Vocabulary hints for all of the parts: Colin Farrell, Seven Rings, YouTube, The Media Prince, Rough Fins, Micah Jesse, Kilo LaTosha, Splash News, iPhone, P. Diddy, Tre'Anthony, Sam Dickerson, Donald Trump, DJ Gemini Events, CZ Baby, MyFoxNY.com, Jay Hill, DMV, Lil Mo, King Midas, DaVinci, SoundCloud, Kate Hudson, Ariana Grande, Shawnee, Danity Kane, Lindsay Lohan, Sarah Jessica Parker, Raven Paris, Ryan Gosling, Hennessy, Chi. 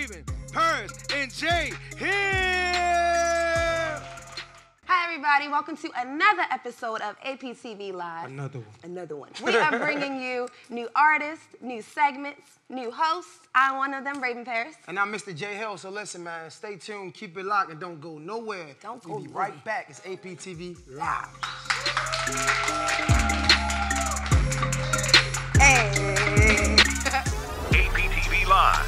Raven, Paris, and Jay Hill. Hi, everybody. Welcome to another episode of APTV Live. Another one. Another one. We are bringing you new artists, new segments, new hosts. I'm one of them, Raven Paris. And I'm Mr. Jay Hill. So listen, man, stay tuned, keep it locked, and don't go nowhere. Don't go. We'll be right back. It's APTV Live. Hey. APTV Live.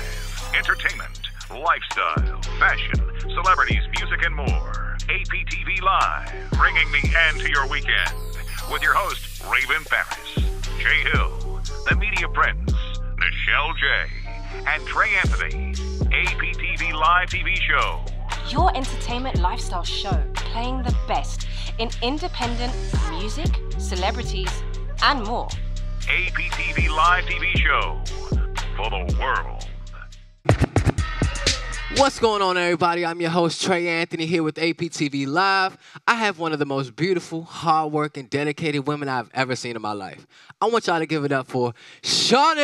Entertainment, lifestyle, fashion, celebrities, music, and more. APTV Live, bringing the end to your weekend with your host, Raven Paris, Jay Hill, The Media Prince, Nichelle J., and Tre'Anthony. APTV Live TV show. Your entertainment lifestyle show, playing the best in independent music, celebrities, and more. APTV Live TV show for the world. What's going on, everybody? I'm your host, Tre'Anthony, here with APTV Live. I have one of the most beautiful, hardworking, dedicated women I've ever seen in my life. I want y'all to give it up for Shawnee!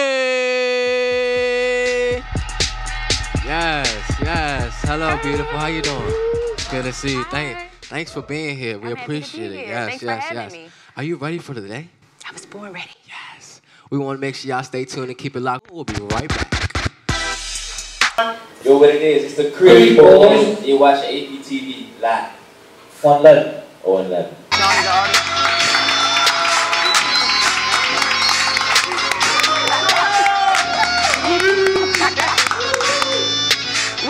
Yes, yes. Hello, beautiful. How you doing? Good to see you. Thanks for being here. We appreciate it. Yes, thanks for having me. Are you ready for the day? I was born ready. Yes. We want to make sure y'all stay tuned and keep it locked. We'll be right back. Yo, what it is, it's the Crib Boys. You watch APTV Live. 111. Oh, 111.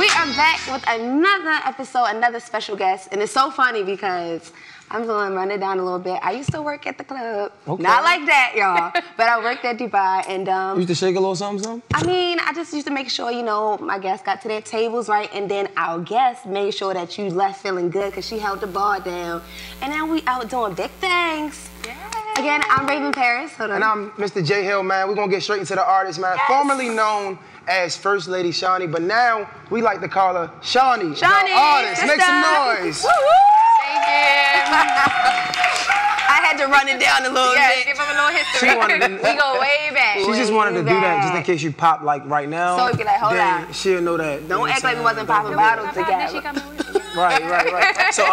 We are back with another episode, another special guest. And it's so funny because I'm going to run it down a little bit. I used to work at the club. Okay. Not like that, y'all. But I worked at Dubai, and you used to shake a little something, something? I mean, I just used to make sure, you know, my guests got to their tables right, and then our guests made sure that you left feeling good because she held the bar down. And then we out doing big things. Yay. Again, I'm Raven Paris. Hold on. And I'm Mr. J. Hill, man. We're going to get straight into the artist, man. Yes. Formerly known as First Lady Shawnee, but now we like to call her Shawnee. Shawnee! Artist. Make some noise. Woo-woo! I had to run it down a little bit. Give them a little history. We go way back. She just wanted to do that just in case you pop like right now. So you like, hold on. She'll know that. Don't act like we wasn't popping bottles together. Right. So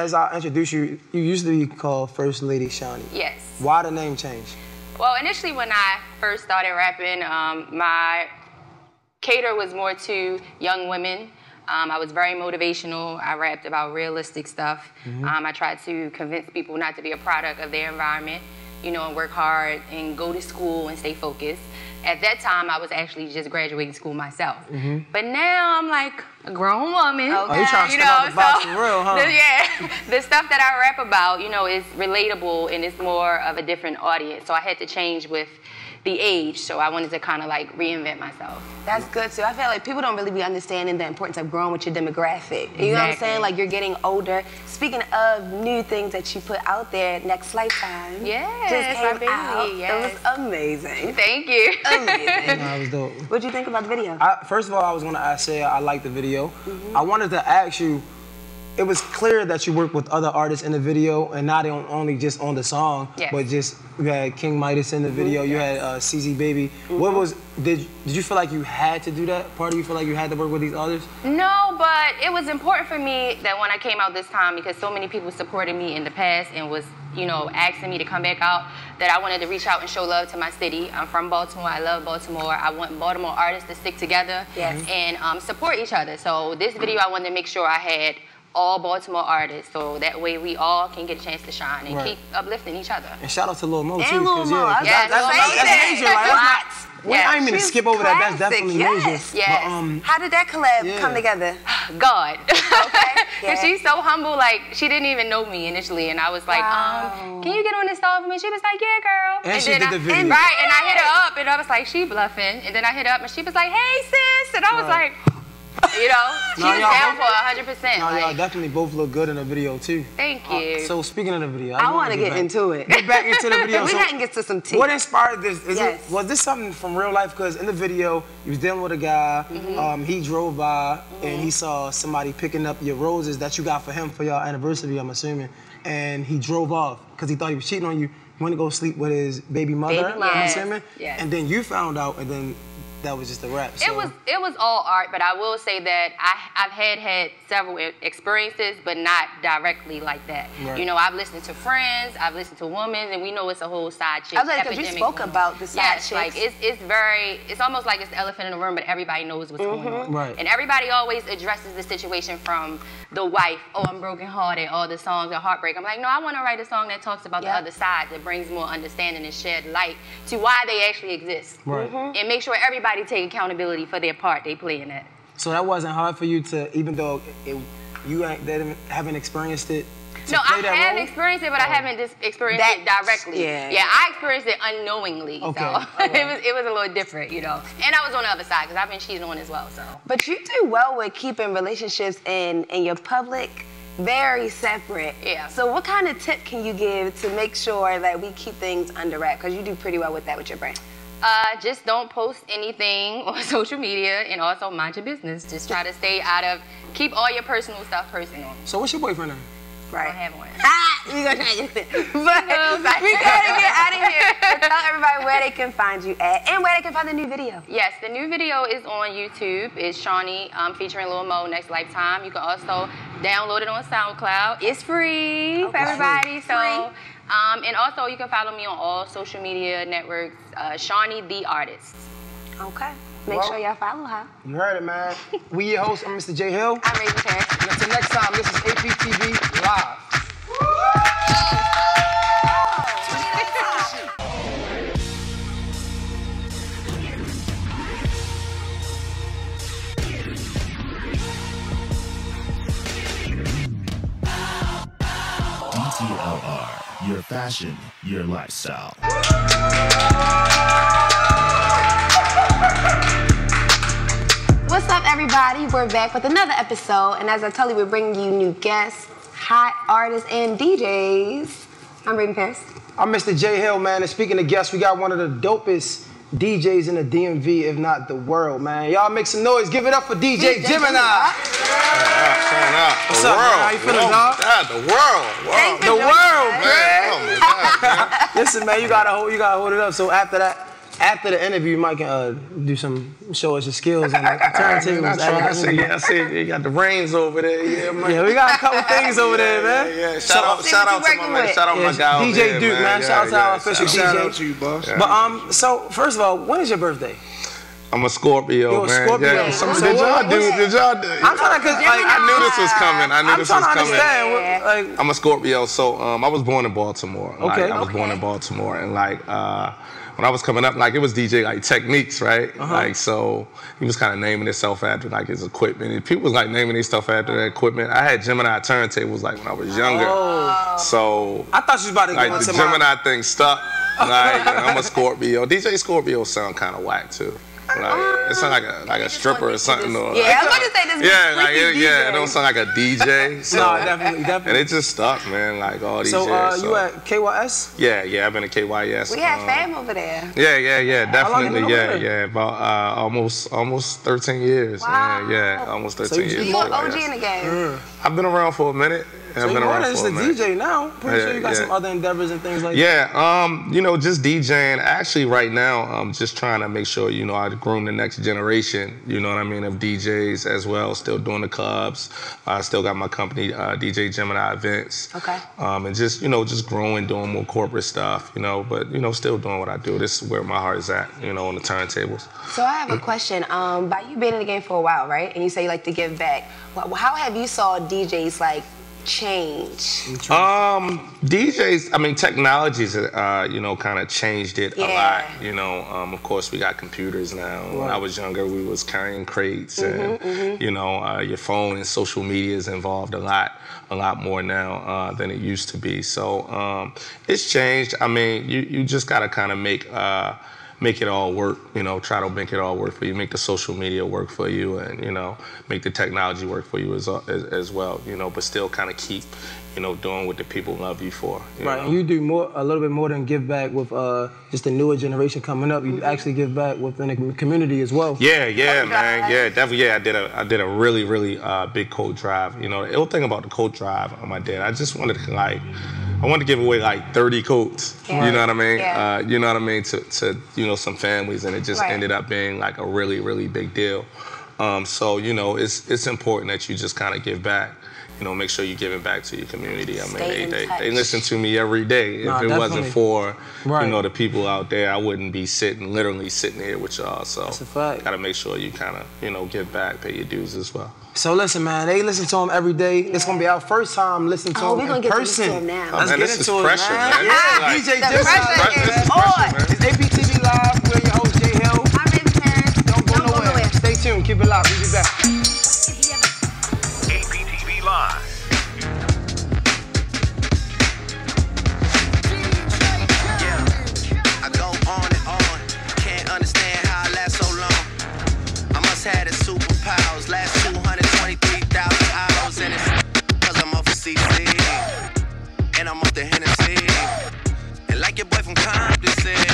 as I introduce you, you used to be called First Lady Shawnee. Yes. Why the name change? Well, initially when I first started rapping, my cater was more to young women. I was very motivational. I rapped about realistic stuff. Mm-hmm. I tried to convince people not to be a product of their environment, you know, and work hard and go to school and stay focused. At that time, I was actually just graduating school myself. Mm-hmm. But now I'm like a grown woman. Okay. Oh, you're trying to step out the box for real, huh? The stuff that I rap about, you know, is relatable and it's more of a different audience. So I had to change with the age, so I wanted to kind of like reinvent myself. That's good too. I feel like people don't really be understanding the importance of growing with your demographic. Exactly. You know what I'm saying? Like, you're getting older. Speaking of new things that you put out there, Next Lifetime. Yes, just came out. Yes. It was amazing. Thank you. Amazing. No, it was dope. What'd you think about the video? First of all, I was gonna say I liked the video. Mm-hmm. I wanted to ask you, it was clear that you worked with other artists in the video, and not only just on the song, but just you had King Midas in the video. You had CZ Baby. Mm-hmm. What was did you feel like you had to do that? Part of you feel like you had to work with these others? No, but it was important for me that when I came out this time, because so many people supported me in the past and was, you know, asking me to come back out, that I wanted to reach out and show love to my city. I'm from Baltimore. I love Baltimore. I want Baltimore artists to stick together and support each other. So this video, I wanted to make sure I had all Baltimore artists, so that way we all can get a chance to shine and keep uplifting each other. And shout out to Lil Mo, too. And Lil Mo. That's major. I ain't gonna skip over that. That's definitely major. Yes. But, how did that collab come together? God. Okay. Because she's so humble, like, she didn't even know me initially, and I was like, can you get on this song for me? She was like, yeah, girl. And she did the video. And I hit her up, and I was like, she bluffing. And then I hit her up, and she was like, hey, sis. And I was like, you know, she was down for 100%. No, y'all definitely both look good in the video, too. Thank you. So, speaking of the video, I want to get into it. Get back into the video. We hadn't get to some tea. What inspired this? Was this something from real life? Because in the video, you was dealing with a guy. Mm-hmm. He drove by, and he saw somebody picking up your roses that you got for him for your anniversary, I'm assuming. And he drove off because he thought he was cheating on you. He went to go sleep with his baby mother, I'm assuming. Yes. And then you found out, and then that was just a rap. So. It was all art, but I will say that I've had several experiences, but not directly like that. Right. You know, I've listened to friends, I've listened to women, and we know it's a whole side chick epidemic. Because you spoke about the side chicks. Like it's almost like it's the elephant in the room, but everybody knows what's going on. Right. And everybody always addresses the situation from the wife. Oh, I'm brokenhearted. All the songs are heartbreak. I'm like, no, I want to write a song that talks about the other side, that brings more understanding and shed light to why they actually exist, right. And make sure everybody take accountability for their part they play in it. So that wasn't hard for you to, even though you haven't experienced it? No, I have experienced it, but I haven't just experienced it directly. Yeah, yeah, I experienced it unknowingly. Okay. So it was a little different, you know. And I was on the other side because I've been cheated on as well. So, but you do well with keeping relationships and your public very separate. Yeah. So what kind of tip can you give to make sure that we keep things under wrap? Because you do pretty well with that with your brand. Just don't post anything on social media, and also mind your business. Just try to stay out of, keep all your personal stuff personal. So what's your boyfriend name? Right. I don't have one. We gonna try to get it. But we gotta get out of here. So tell everybody where they can find you at and where they can find the new video. Yes, the new video is on YouTube. It's Shawnee featuring Lil Mo, Next Lifetime. You can also download it on SoundCloud. It's free for everybody. So. And also, you can follow me on all social media networks, Shawnee the Artist. Okay. Make sure y'all follow her. You heard it, man. We your hosts. I'm Mr. Jay Hill. I'm Raven Paris. And until next time, this is APTV Live. DTLR. Your fashion, your lifestyle. What's up, everybody? We're back with another episode, and as I tell you, we're bringing you new guests, hot artists, and DJs. I'm Raven Paris. I'm Mr. Jay Hill, man, and speaking of guests, we got one of the dopest DJs in the DMV, if not the world, man. Y'all make some noise. Give it up for DJ Gemini. What's up, man? How you feeling, dog? The world. The world, man. Listen, man, you gotta hold it up. So after that, after the interview, you might show us your skills and like, turntables. I see you got the reins over there. Yeah, man. Yeah, we got a couple things over there, man. Yeah, yeah. Shout out to my man. Shout out my guy over there, DJ Duke, man. Shout out to our official DJ. Shout out to you, boss. But so first of all, when is your birthday? I'm a Scorpio, man. You're a Scorpio. Yeah. So did y'all do? I'm trying to, cause I knew this was coming. I knew this was coming. I'm a Scorpio, so I was born in Baltimore. Like, okay. I was born in Baltimore, and like when I was coming up, like it was DJ like Techniques, right? Like so, he was kind of naming himself after like his equipment. And people was like naming their stuff after their equipment. I had Gemini turntables like when I was younger. Oh. So I thought you was about to go into the Gemini thing stuck. Like I'm a Scorpio. DJ Scorpio sound kind of whack too. Like, it sound like a stripper or something. Or like, I was going to say this. It don't sound like a DJ. So. No, definitely. And it just stuck, man. Like all these. So you at KYS? Yeah. I've been at KYS. We had fam over there. Yeah. Definitely. Yeah. About almost 13 years. Wow. Man. Yeah, almost 13 years. So you an OG in the game. I've been around for a minute. So you're a DJ now. Pretty sure you got some other endeavors and things like that. Yeah, you know, just DJing. Actually, right now, I'm just trying to make sure, you know, I groom the next generation, you know what I mean, of DJs as well. Still doing the clubs. I still got my company, DJ Gemini Events. Okay. And just, you know, just growing, doing more corporate stuff, you know, but, you know, still doing what I do. This is where my heart is at, you know, on the turntables. So I have a question. By you being in the game for a while, right, and you say you like to give back, how have you saw DJs, like, change? DJs, I mean, technologies, you know, kind of changed it a lot. You know, of course, we got computers now. Right. When I was younger, we was carrying crates, and you know, your phone and social media is involved a lot more now than it used to be. So it's changed. I mean, you just gotta kind of make it all work, you know, try to make it all work for you, make the social media work for you, and, you know, make the technology work for you as well, you know, but still kind of keep, you know, doing what the people love you for. Right, you do a little bit more than give back with just the newer generation coming up. You actually give back within the community as well. Yeah, man, yeah, definitely. Yeah, I did a really, really big coat drive. You know, the old thing about the coat drive I did, I just wanted to, like, I wanted to give away like 30 coats. Yeah. You know what I mean? Yeah. You know what I mean? To you know, some families, and it just ended up being like a really, really big deal. So, you know, it's important that you just kind of give back. You know, make sure you're giving back to your community. I mean, they listen to me every day. If it wasn't for, you know, the people out there, I wouldn't be literally sitting here with y'all. So that's a fact. Gotta make sure you kind of, you know, give back, pay your dues as well. So listen, man, they listen to him every day. Yeah. It's gonna be our first time listening to him in person. Oh, man, let's get into it now. Let's get into it, man. Yeah. Like, DJ Duke, this is APTV Live. We're your host, Jay Hill. I'm Raven Paris. Don't go nowhere. Stay tuned. Keep it live. We'll be back. Had his superpowers, last 223,000 hours, and it's cause I'm off of CZ, and I'm off the Hennessy, and like your boy from Compton said,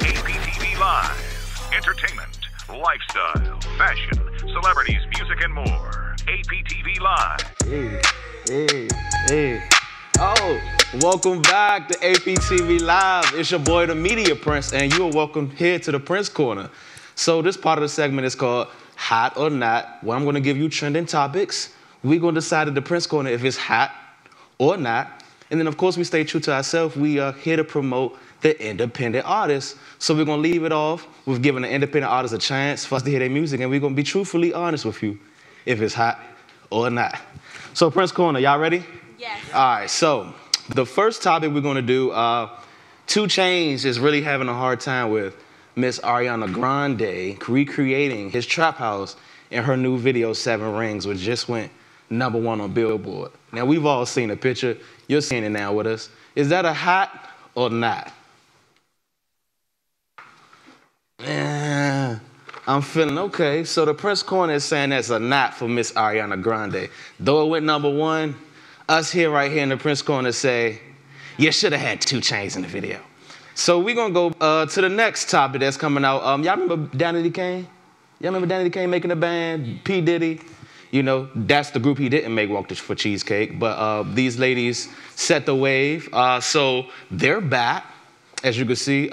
APTV Live, entertainment, lifestyle, fashion, celebrities, music, and more. APTV Live. Hey, hey, hey. Oh, welcome back to APTV Live. It's your boy, The Media Prince, and you are welcome here to the Prince Corner. So this part of the segment is called Hot or Not, where I'm going to give you trending topics. We're going to decide at the Prince Corner if it's hot or not. And then, of course, we stay true to ourselves. We are here to promote the independent artists. So we're going to leave it off with giving the independent artists a chance for us to hear their music, and we're going to be truthfully honest with you if it's hot or not. So Prince Corner, y'all ready? Yes. All right, so the first topic we're going to do, 2 Chainz is really having a hard time with Miss Ariana Grande recreating his trap house in her new video, 7 Rings, which just went #1 on Billboard. Now, we've all seen the picture. You're seeing it now with us. Is that a hot or not? I'm feeling okay. So the Prince Corner is saying that's a not for Miss Ariana Grande. Though it went #1, us here right here in the Prince Corner say, you should have had 2 Chainz in the video. So we're going to go to the next topic that's coming out. Y'all remember Danity Kane? Y'all remember Danity Kane making a band? P. Diddy? You know, that's the group he didn't make Walk for Cheesecake. But these ladies set the wave. So they're back, as you can see.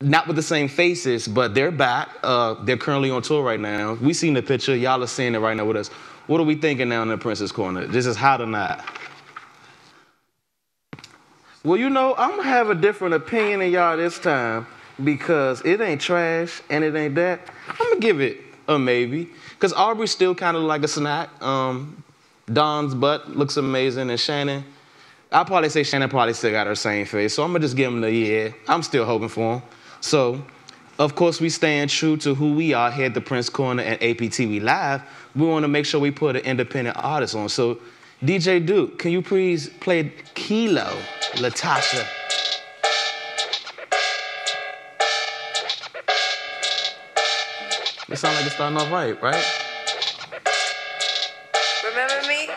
Not with the same faces, but they're back. They're currently on tour right now. We seen the picture. Y'all are seeing it right now with us. What are we thinking now in the Prince's Corner? This is hot or not? Well, you know, I'm going to have a different opinion than y'all this time because it ain't trash and it ain't that. I'm going to give it a maybe because Aubrey's still kind of like a snack. Don's butt looks amazing, and Shannon, I'll probably say Shannon probably still got her same face, so I'm going to just give him the yeah. I'm still hoping for him. So, of course, we staying true to who we are here at the Prince Corner and APTV Live. We want to make sure we put an independent artist on. So, DJ Duke, can you please play Kilo LaTosha? It sounds like it's starting off right, right? Remember me?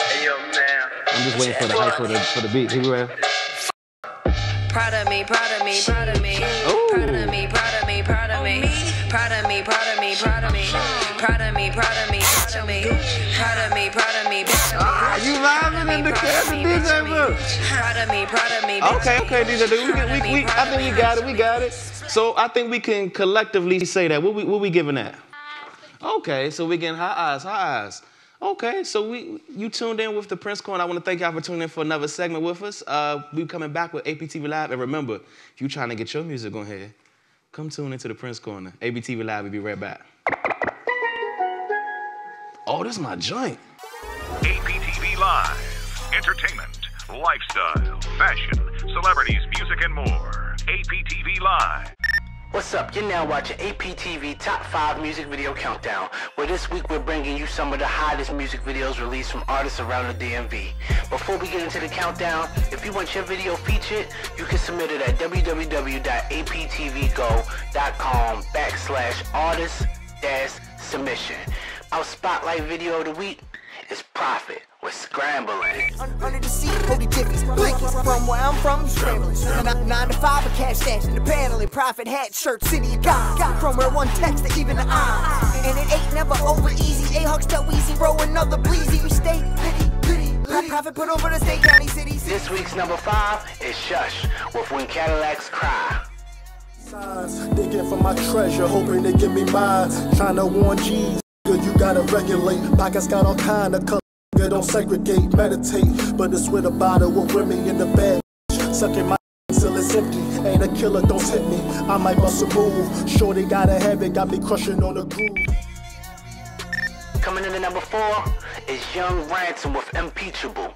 Hey, yo, man. I'm just waiting for the hype for the beat. Here we go. Proud of me, proud of me, proud of me. Proud of me, proud of me, proud of me. Proud of me, proud of me, proud of me. Proud of me, proud of me, proud of me. Proud of me, proud of me, bitch. Ah, you vibing in the cabin, DJ Duke. Proud of me, proud of me. Okay, okay, DJ Duke. I think we got it, we got it. So I think we can collectively say that. What we giving that? Okay, so we getting high eyes, high eyes. Okay, so you tuned in with the Prince Corner. I want to thank y'all for tuning in for another segment with us. We're coming back with APTV Live. And remember, if you're trying to get your music on here, come tune into the Prince Corner. APTV Live, we'll be right back. Oh, this is my joint. APTV Live, entertainment, lifestyle, fashion, celebrities, music, and more. APTV Live. What's up? You're now watching APTV Top 5 Music Video Countdown, where this week we're bringing you some of the hottest music videos released from artists around the DMV. Before we get into the countdown, if you want your video featured, you can submit it at www.aptvgo.com/artist-submission. Our spotlight video of the week is Profit. We're scrambling. Under the seat, holy tickets, blankets. From where I'm from, scrambling. 9 to 5, a cash stash in the panel, and Profit hat, shirt, city, God. From where one text to even the eye. And it ain't never over easy. A-Hawks tell Weezy, bro, another bleezy. You stay pity. Profit put over the state, county, city. This week's number 5 is Shush with When Cadillacs Cry. Digging for my treasure, hoping they give me mine. Trying to warn G's, you gotta regulate. Pockets got all kind of color, don't segregate, meditate. But it's with a bottle with women in the bed. Sucking my till it's empty. Ain't a killer, don't hit me. I might bust a move. Shorty gotta have it, got me crushing on the groove. Coming in at number 4 is Young Ransom with Impeachable.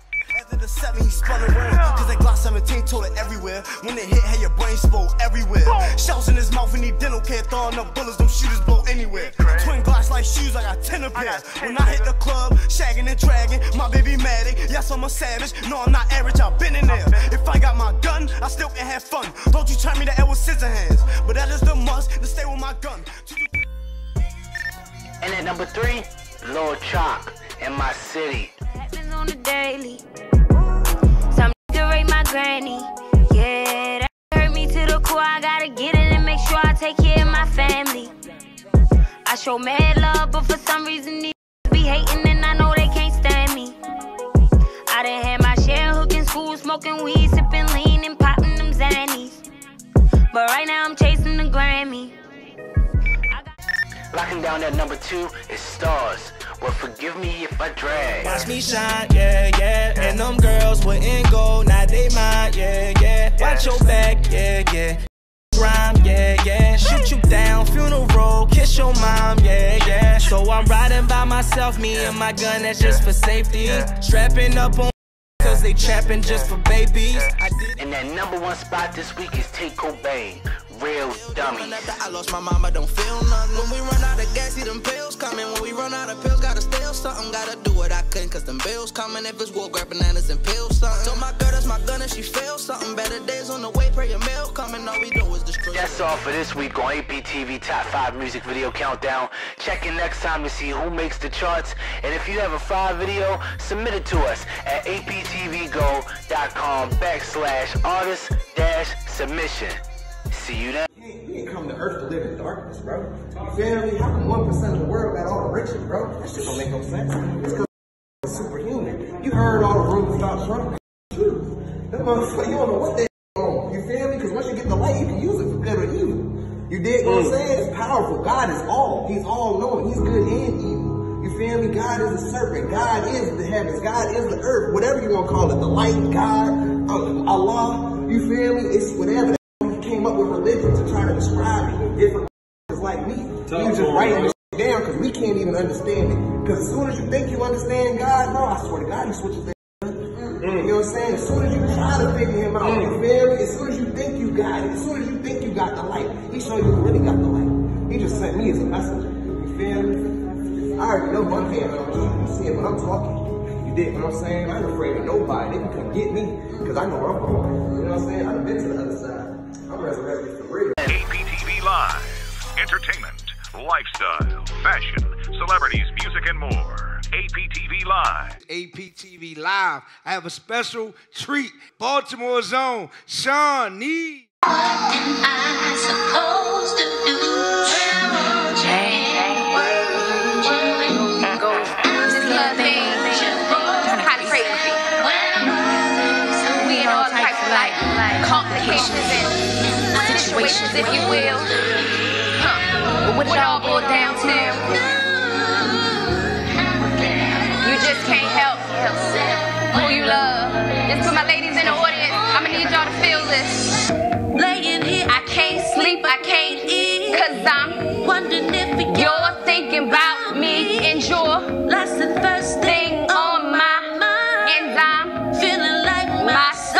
The 70s spun around, cause that Glock 17 told it everywhere. When it hit, had your brain spoiled everywhere. Shells in his mouth and he dental care, throwing up bullets, them shooters blow anywhere. Twin Glocks like shoes, I got 10 a pair. When I hit the club, shagging and dragging, my baby Maddie. Yes, I'm a savage, no, I'm not average, I've been in there. If I got my gun, I still can have fun. Don't you try me to Edward Scissorhands, but that is the must to stay with my gun. And at number 3, Lil Chalk in My City. On the daily. Some nigga rape my granny. Yeah, that hurt me to the core. I gotta get it and make sure I take care of my family. I show mad love, but for some reason these be hating and I know they can't stand me. I done had my share of hooking school, smoking weed, sipping lean and popping them Xannies. But right now I'm chasing the Grammy. Locking down at number 2 is Stars. Well, forgive me if I drag. Watch me shine, yeah, yeah. And them girls wouldn't go, now they mine, yeah, yeah. Watch your back, yeah, yeah. Rhyme, yeah, yeah. Shoot you down, funeral, kiss your mom, yeah, yeah. So I'm riding by myself, me and my gun, that's just for safety. Strapping up on cause they trapping just for babies. And that number 1 spot this week is Take Cobain. Real dummies. I lost my mama, don't feel nothing. When we run out of gas, see them pills coming. When we run out of pills, gotta steal something. Gotta do what I can, cause them bills coming. If it's war, grab bananas and pills something. Told my girl that's my gun if she feels something. Better days on the way, pray your mail coming. All we do is destroy. That's all for this week on APTV Top 5 Music Video Countdown. Check in next time to see who makes the charts. And if you have a 5 video, submit it to us at aptvgo.com/artist-submission. See you then. We ain't come to earth to live in darkness, bro. You feel me? How come 1% of the world got all the riches, bro? That shit don't make no sense. It's because superhuman. You heard all the rumors about Trump. That motherfucker, you don't know what they on. You feel me? Because once you get the light, you can use it for good or evil. You dig what I'm saying? It's powerful. God is all. He's all knowing. He's good and evil. You feel me? God is a serpent. God is the heavens. God is the earth. Whatever you want to call it. The light, God, Allah. You feel me? It's whatever. Came up with religion to try to describe it in different ways like me. You just writing this down because we can't even understand it. Because as soon as you think you understand God, no, I swear to God, you switch your thing. You know what I'm saying? As soon as you try to figure him out, you feel me? As soon as you think you got it, as soon as you think you got the light, he showed you who really got the light. He just sent me as a messenger. You feel me? I already know one thing, but I'm just seeing what I'm talking. You know what I'm saying? I ain't afraid of nobody. They can come get me because I know where I'm going. You know what I'm saying? I've been to the other side. I'm resurrected for real. APTV Live. Entertainment, lifestyle, fashion, celebrities, music, and more. APTV Live. APTV Live. I have a special treat. Baltimore's own Shawnee. What am I supposed to do? I'm just loving. Complications and situations, if you will. But what it all boils down to, you just can't help who you love. Just for my ladies in the audience, I'ma need y'all to feel this. Laying here, I can't sleep, I can't eat, cause I'm wondering if you're thinking about me and your last and first thing on my mind, and I'm feeling like my soul.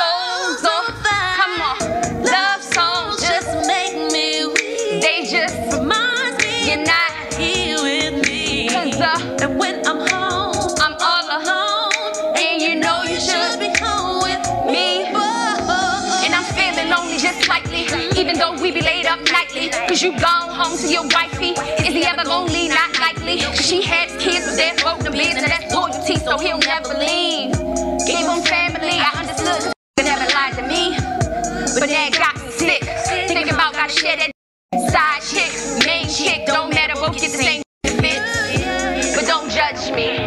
Even though we be laid up nightly, cause you gone home to your wifey. Is he ever gonna leave? Not likely. Cause she had kids, but that's both the biz, and that's loyalty, so he'll never leave. Gave him family, I understood, cause he never lied to me. But that got me sick. Thinking about gotta share that side chick, main chick, don't matter, both get the same fit. But don't judge me,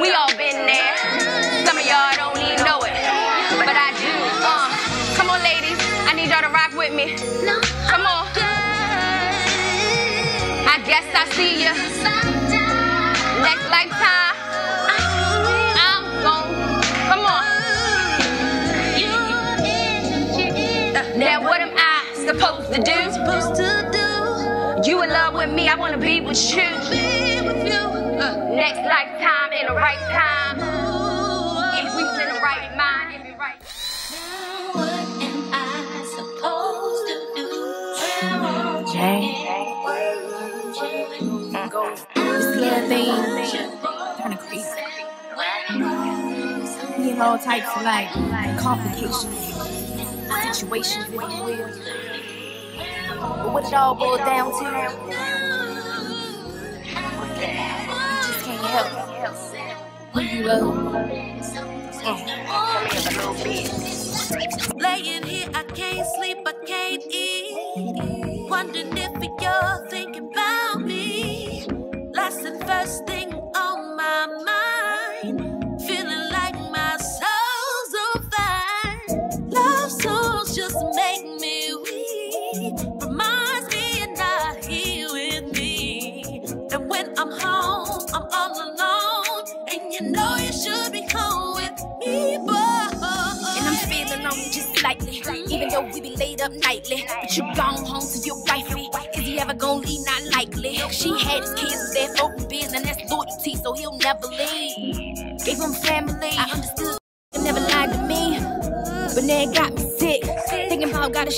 we all been there. Some of see ya next lifetime. I'm gon' come on. Now what am I supposed to do? You in love with me, I wanna be with you. Next lifetime in the right time. If we was in the right mind, it'd be right. You know, types of like complications, situations, if you will. But what it all boils down to, you just can't help who you love. Laying here, I can't sleep, I can't eat. Wondering if you're thinking about me. Last and first thing on my mind. Feeling like my soul's on fire. Love songs just make me weak. Reminds me you're not here with me. And when I'm home, I'm all alone. And you know you should be home with me, boy. And I'm feeling lonely just slightly. Even though we be laid up nightly. But you gone home to your wifey. Is he ever gonna leave? Not likely. She had his kids, left open business, and that's loyalty, so he'll never leave. Gave him family, I understood, never lied to me. But now it got me sick, thinking about got a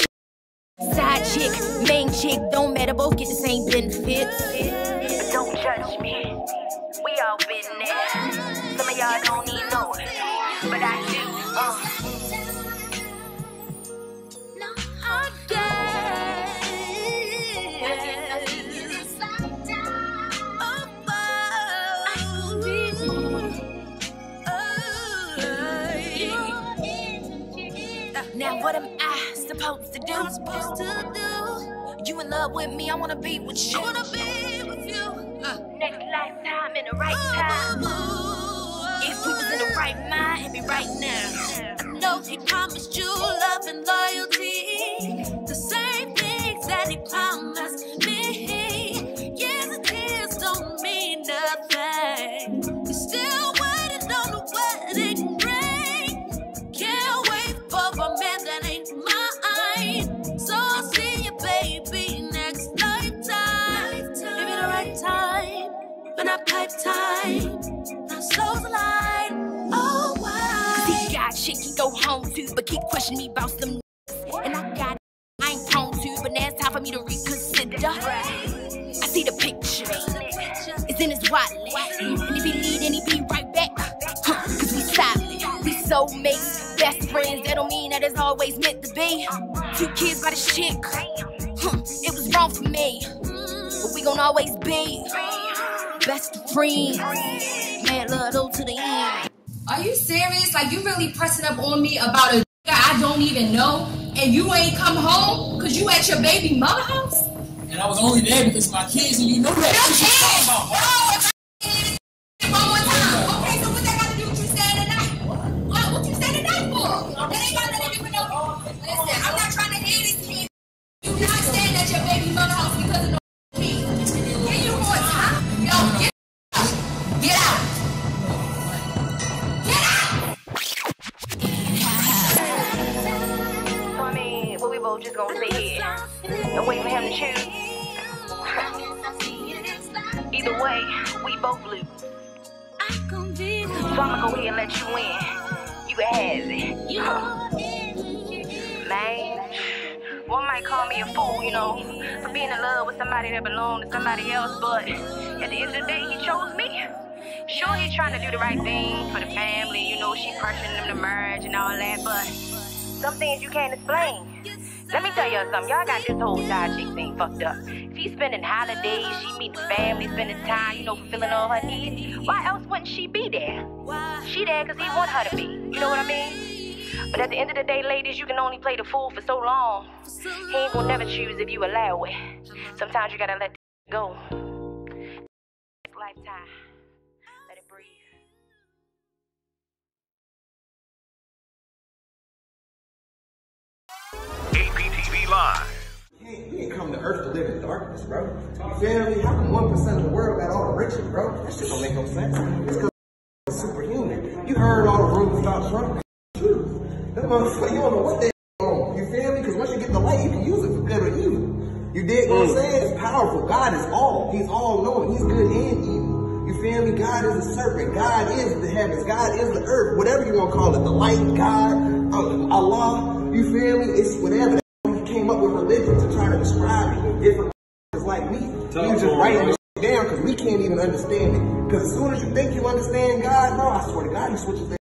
side chick, main chick, don't matter, both get the same benefits. But don't judge me, we all been there. Some of y'all don't even know it, but I do. Now what am I supposed to do? I'm supposed to do. You in love with me, I wanna be with you. I wanna be with you. Next lifetime in the right time. If we was in the right mind, it'd be right now. I know he promised you love and loyalty. The same things that he promised me. Years and tears don't mean nothing. You're still waiting on the wedding ring. Can't wait for a man that ain't mine. So I'll see you, baby, next lifetime. Maybe the right time, but not pipe time. Now slow's the line. Oh, why? He got shit he go home to, but keep questioning me about some. And I got it, I ain't prone to, but now it's time for me to reconsider. I see the picture, it's in his wallet. And if he leave, then he be right back. Cause we solid, we soulmates, best friends. That don't mean that it's always meant to be. Two kids by the chick, it was wrong for me. But we gon' always be best friends. Mad love though to the end. Are you serious? Like, you really pressing up on me about a I don't even know, and you ain't come home because you at your baby mother house? And I was only there because my kids, and you know that. Your kids? No, one more time. Okay, so what that got to do with you staying tonight? What you staying tonight for? That ain't got nothing to do with no. Listen, I'm not trying to hear this, kid. You not staying at your baby mother house because of no kids. Can you more time? Yo, get out. Get out. Get out. I mean, what we both just gonna sit here and wait for him to choose? Either way, we both lose. So I'ma go here and let you in. You can have it. Man, one might call me a fool, you know, for being in love with somebody that belonged to somebody else, but at the end of the day, he chose me. Sure, he's trying to do the right thing for the family, you know, she pressuring him to merge and all that, but some things you can't explain. Let me tell y'all something, y'all got this whole side chick thing fucked up. She's spending holidays, she meets family, spending time, you know, fulfilling all her needs. Why else wouldn't she be there? She there because he want her to be, you know what I mean? But at the end of the day, ladies, you can only play the fool for so long. He ain't gonna never choose if you allow it. Sometimes you gotta let that go. It's lifetime. Let it breathe. APTV Live. and come to earth to live in darkness, bro. You feel me? How come 1% of the world got all the riches, bro? That shit don't make no sense. It's because it's superhuman. You heard all the rooftops, bro. That motherfucker, you don't know what they on. You feel me? Because once you get the light, you can use it for good or evil. You dig what I'm saying? It's powerful. God is all. He's all knowing. He's good and evil. You feel me? God is a serpent. God is the heavens. God is the earth. Whatever you want to call it. The light, God, Allah. You feel me? It's whatever. He came up with religion to try to describe it. Different like me. You just writing this down because we can't even understand it. Because as soon as you think you understand God, no, I swear to God, he switches that.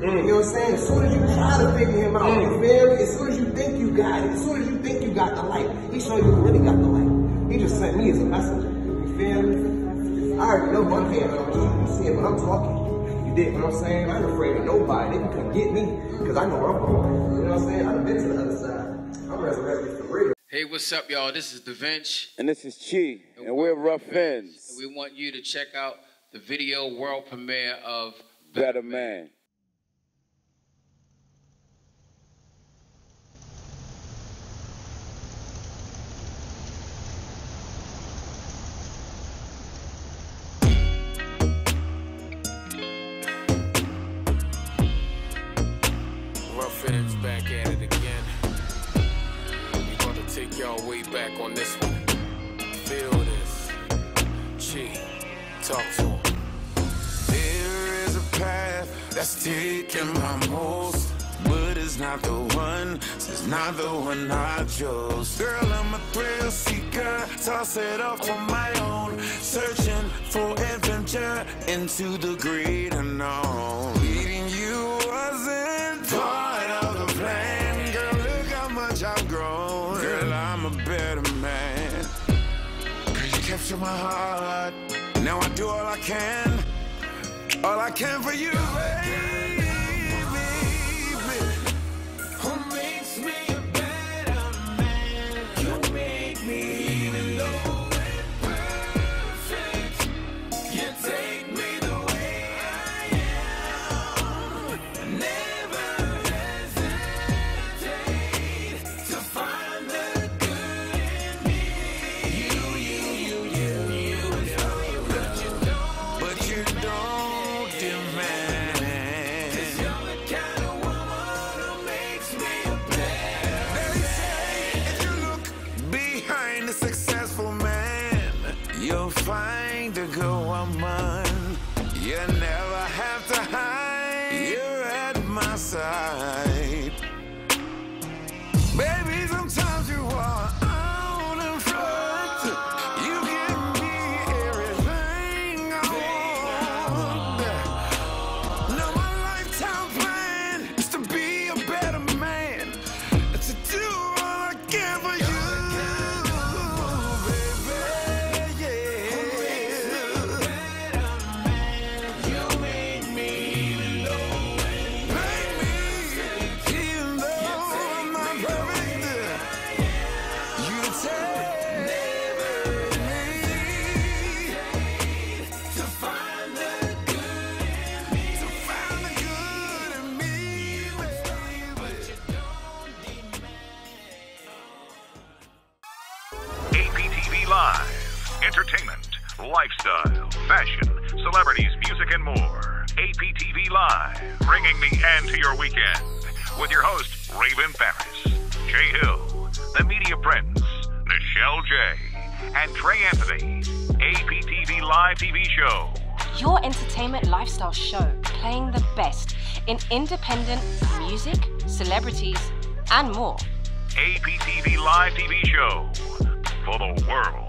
You know what I'm saying? As soon as you try to figure him out, you feel me? As soon as you think you got it, as soon as you think you got the light, he showed you really got the light. He just sent me as a messenger. You feel me? I already know one thing. You see it when I'm talking. You dig what I'm saying? I ain't afraid of nobody. They can come get me because I know where I'm going. You know what I'm saying? I've been to the other side. I'm resurrected for real. Hey, what's up, y'all? This is DaVinci. And this is Chi. And we're Rough Fins. And we want you to check out the video world premiere of Better Man. Back at it again. We're gonna take y'all way back on this one. Feel this. Chi, talk to him. There is a path that's taking my most, but it's not the one. It's not the one I chose. Girl, I'm a thrill seeker. Toss it off on my own. Searching for adventure into the great unknown. Leading you wasn't part of the plan. Girl, look how much I've grown. Girl, I'm a better man. Girl, you capture my heart. Now I do all I can. All I can for you, baby. Who makes me a better man? You make me, even though it's perfect. You take me the way I am. Never hesitate to find the good in me. You know but you don't. Find a good woman. You never have to hide. You're at my side. Baby, sometimes you are out in front. You give me everything I want. Now my lifetime plan is to be a better man. To do all I can for you. Entertainment, lifestyle, fashion, celebrities, music, and more. APTV Live, bringing the end to your weekend. With your host, Raven Paris, Jay Hill, The Media Prince, Nichelle J., and Tre'Anthony. APTV Live TV show. Your entertainment lifestyle show, playing the best in independent music, celebrities, and more. APTV Live TV show for the world.